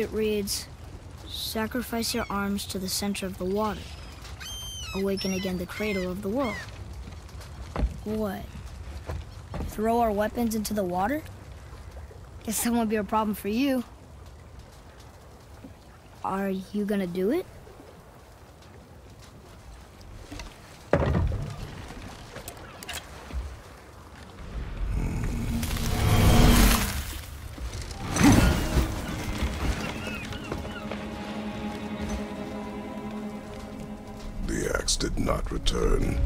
It reads, sacrifice your arms to the center of the water. Awaken again the cradle of the world. What? Throw our weapons into the water? Guess that won't be a problem for you. Are you gonna do it? The axe did not return.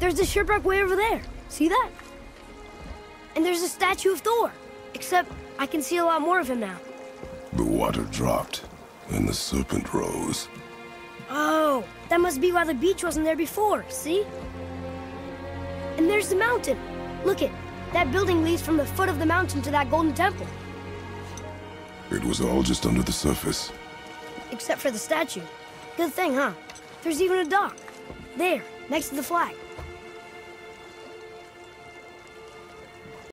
There's a shipwreck way over there. See that? And there's a statue of Thor. Except I can see a lot more of him now. The water dropped, and the serpent rose. Oh, that must be why the beach wasn't there before, see? And there's the mountain. Look it. That building leads from the foot of the mountain to that golden temple. It was all just under the surface. Except for the statue. Good thing, huh? There's even a dock. There, next to the flag.